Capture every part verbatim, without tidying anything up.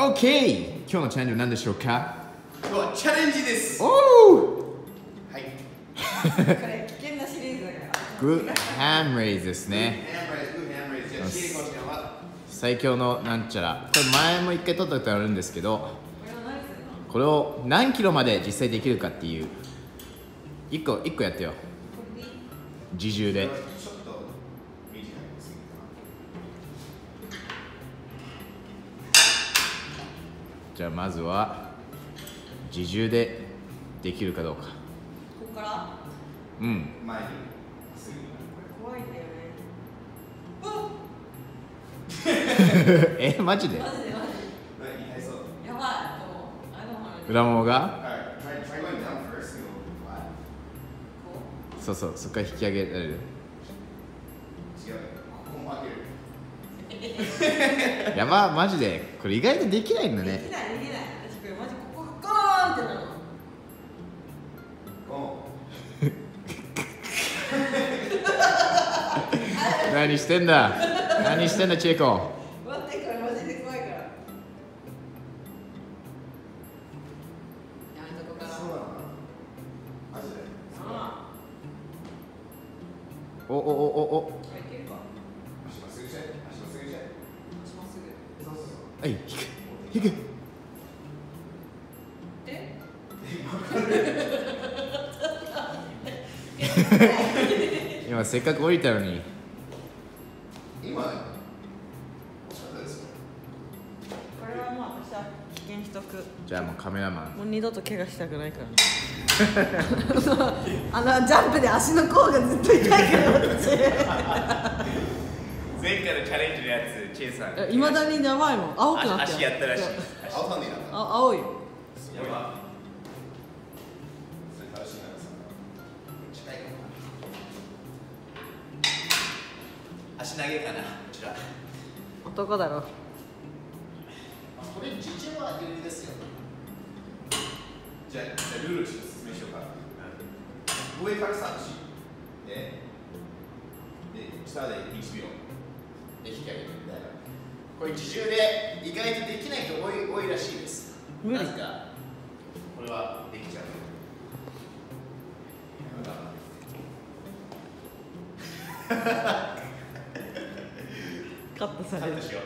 OK! 今日のチャレンジは何でしょうか？今日はチャレンジです。おおはいこれ危険なシリーズだから。グッハンレイズですね。最強のなんちゃら、これ前も一回撮ったことあるんですけど、これを何キロまで実際できるかっていう。一個一個やってよ、自重で。じゃあまずは自重でできるかどうか。ここから？うん。前にすぐ。これ怖いんだよね。え、マジで？マジでマジで。やばい。裏ももが？そうそう、そこから引き上げられる。違う。ここも開ける。やば、マジで。これ意外とできないんだね。できないできない。私これマジここゴーンってなる。ゴーン。何してんだ。何してんだチェコ。待って、これマジで怖いから。やめとこから。そうだな。マジで。おおおおお。はい、引く引く。え？今せっかく降りたのに。今。これはもう私は危険しとく。じゃあもうカメラマン。もう二度と怪我したくないからね。あのジャンプで足の甲がずっと痛いから私。前回のチャレンジのやつ、チェイさんいまだに長いもん、青くなって足やったらしい。青さんでやった。青いよ。やばそれ正しいな。近いかな。足投げかな、こちら男だろ。これ自重は有利ですよ。じゃあルールして説明しようか。上からさん足で、で下でいちびょうで引き上げるみたいな。これ自重で意外とできない人多い、多いらしいです。無理か。これはできちゃう。カットされる。カットしよう。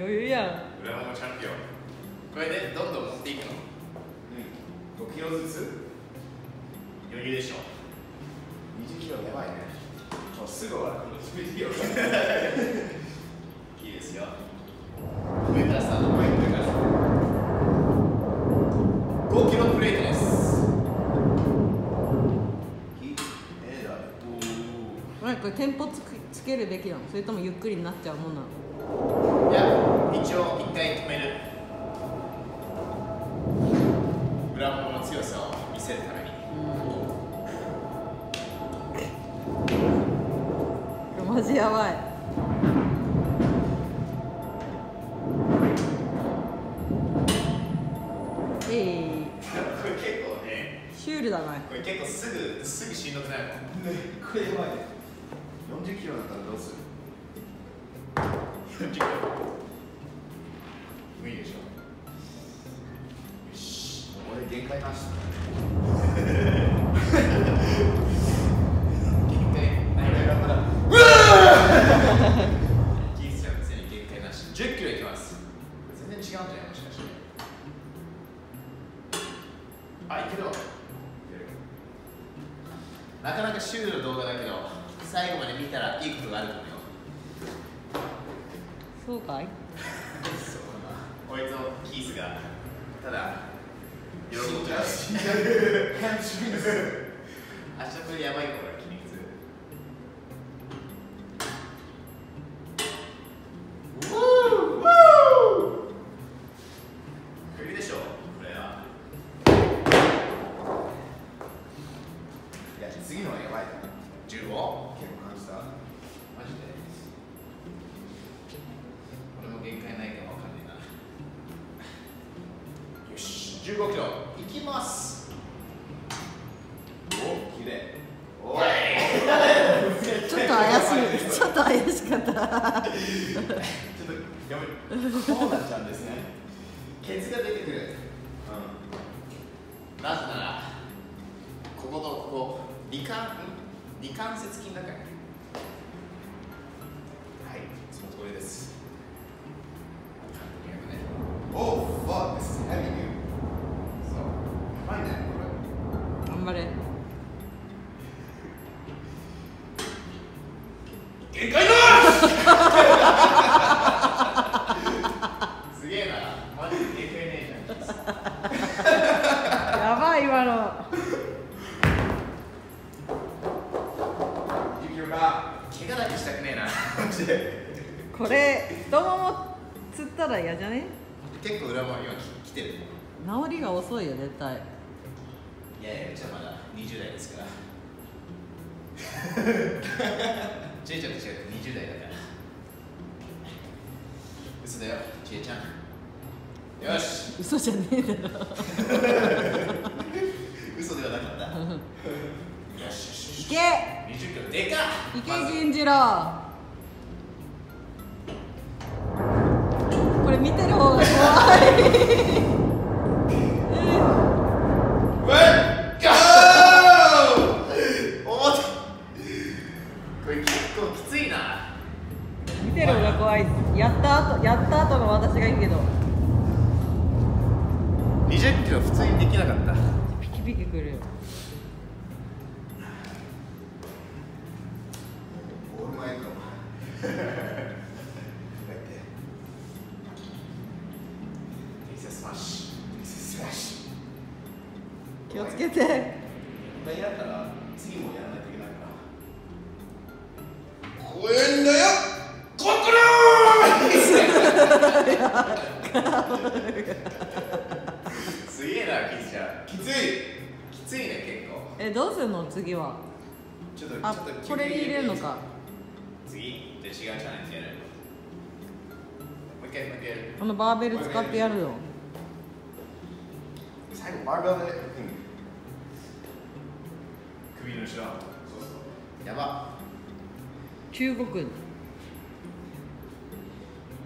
余裕やん。裏ももチャンピオン。これでどんどん持っていくの。うん。ごキロずつ。余裕でしょ。にじゅっキロやばいね。もうすぐ終わる。じゅうキロ。いいですよ。上からさ、上からさ。ごキロプレートです。え、これテンポつつけるべきなの？それともゆっくりになっちゃうもんなの？いや、一応一回止める。裏ももの強さを見せるために。マジやばい。ええー。これ結構ね。シュールだな。これ結構すぐすぐしんどくないもん。これやばい。よんじゅっキロだったらどうする？無理でしょ。よし、俺限界なし。限界ないからまだ。うわー。キースちゃん別に限界なし。じゅっキロいきます。全然違うんじゃないもしかして。あ、いけるわ。なかなかシュールな動画だけど、最後まで見たらいいことがあると思うよ。そうかい。そうだな。こいつのキースがただ喜んじゃう。死んじゃう。死んじゃう。明日これやばいから。筋肉痛。ウォーウォー。いいでしょう。これは。いや次のはやばい。じゅうご。結構感じた。マジで。限界ないかわかんないな。よし、じゅうごキロいきます。お、綺麗。おい。ちょっと怪しい。ちょっと怪しかった。こうなっちゃうんですね。ケツが出てくる。うん、なぜならこことここ離関離関節筋だから。はい、その通りです。おお、わあ、this is heavy dude。そう、やばいねこれ。頑張れ。限界だすげえな、マジで限界ねえじゃんやばい、今のユキオが怪我だけしたくねえなこれ、太ももつったら嫌じゃね？結構裏も今き来てる。治りが遅いよ、絶対。いやいや、うちはまだにじゅう代ですからちえちゃんと違ってにじゅう代だから。嘘だよ、ちえちゃん。よし。嘘じゃねえだろ。嘘ではなかった。よし。いけ。にじゅっキロでかっ。いけ、銀次郎。これ見てる方が怖い。えっ。やった後、やった後の私がいいけどにじゅっキロ普通にできなかった。ピキピキくるよ。オールマイト気をつけて。やったら次もやらないといけないから怖えんだよ。すげえな、キズちゃん。きつい。きついね、結構。え、どうするの、次は。ちょっと、あ、これに入れるのか。次、じゃ、違うチャレンジやる。もう一回、もう一回やる。このバーベル使ってやるよ。最後、バーベルで。首の後ろ。そうそう。やば。中国。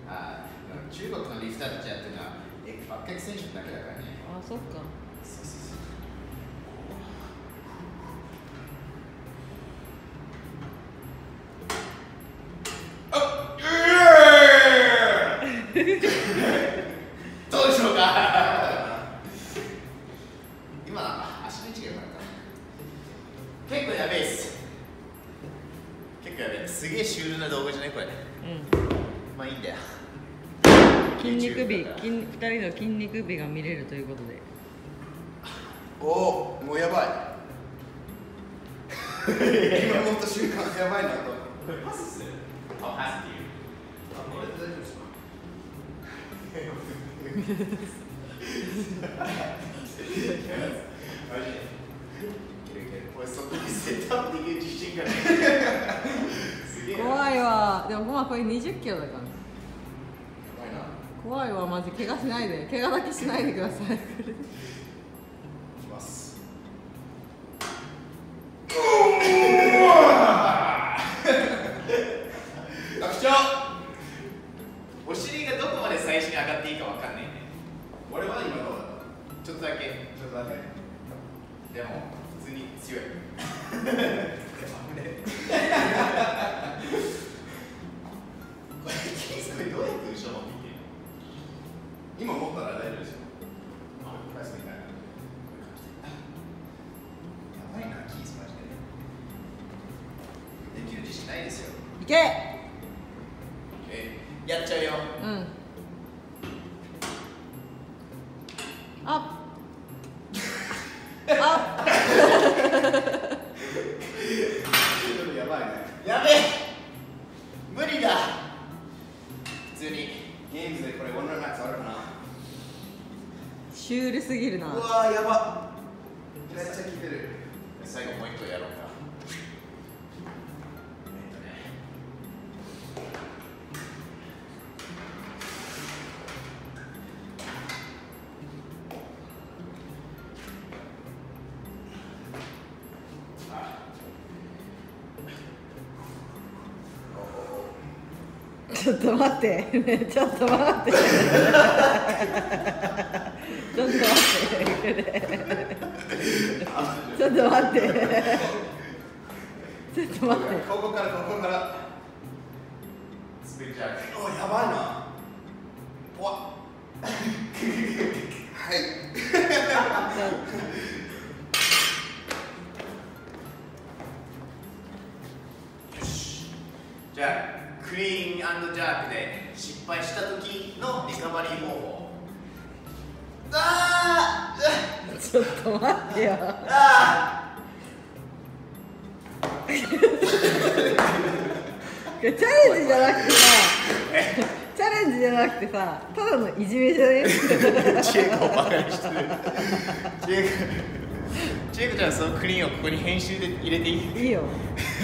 ああ。中国のリフターたちやってるのは八百選手だけだからね。あ、そっか。そうそうそう。あ、イエーイどうでしょうか今、足の位置が良かった。結構やべえっす。結構やべえ。すげえシュールな動画じゃねこれ。うん。まあいいんだよ。筋肉美、ふたりの筋肉美が見れるということで。おお、もうやばい今持った瞬間やばいなと。これパスする？あ、パスっていう。あ、これ大丈夫ですか？俺そこにセットアップできる自信がない怖いわ。でもまあこれにじゅっキロだから怖いわ、マジ。怪我しないで、怪我だけしないでください。いきます。学長、お尻がどこまで最初に上がっていいかわかんないね。俺は今どうだった？ちょっとだけ、ちょっとだけ。でも普通に強い。これキスこれどうやって後ろの？今持ったら大丈夫ですよ。プラスになる。やばいな、キースマジで。できる自信ないですよ。いけ。やっちゃうよ。うん。あ。あ。やばいね。やべえ。無理だ。普通に。ゲームズでこれワンランマッチあるかな。シュールすぎるな。うわー、やばっ。めっちゃ効いてる。最後もう一個やろうか。えっとね。あ。ちょっと待ってちょっと待ってちょっと待ってちょっと待ってちょっと待ってここからここから滑りちゃう。おやばいな。怖っはいじゃあ、クリーン&ジャークで失敗した時のリカバリー方法。あーちょっと待ってよ。あーチャレンジじゃなくてさ、チャレンジじゃなくてさ、ただのいじめじゃねチエコをバカにしてる。チエコちゃん、そのクリーンをここに編集で入れていい？いいよ。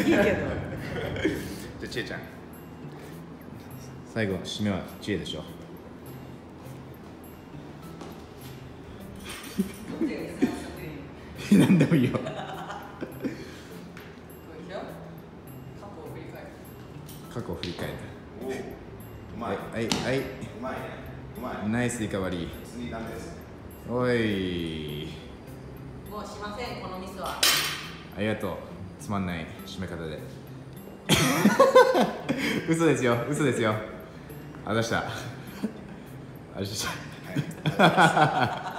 いいけど。じゃあ、ちえちゃん最後、締めはちえでしょ何でもいいよ過去を振り返る過去を振り返るうまいはい、はい、うまいねうまいナイスリカバリー次、ダメですおいもうしません、このミスはありがとう、つまんない締め方で嘘ですよ、嘘ですよ。あ、出した。あ、出した。